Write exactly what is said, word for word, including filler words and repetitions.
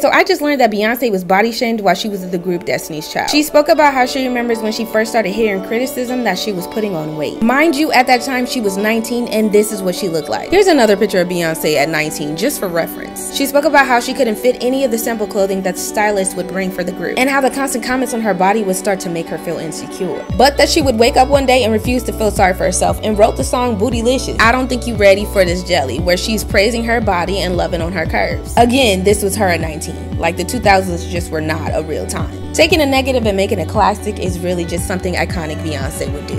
So I just learned that Beyonce was body shamed while she was in the group Destiny's Child. She spoke about how she remembers when she first started hearing criticism that she was putting on weight. Mind you, at that time she was nineteen and this is what she looked like. Here's another picture of Beyonce at nineteen, just for reference. She spoke about how she couldn't fit any of the simple clothing that the stylist would bring for the group, and how the constant comments on her body would start to make her feel insecure. But that she would wake up one day and refuse to feel sorry for herself and wrote the song Bootylicious, I Don't Think You Ready For This Jelly, where she's praising her body and loving on her curves. Again, this was her at nineteen. Like, the two thousands just were not a real time. Taking a negative and making a classic is really just something iconic Beyonce would do.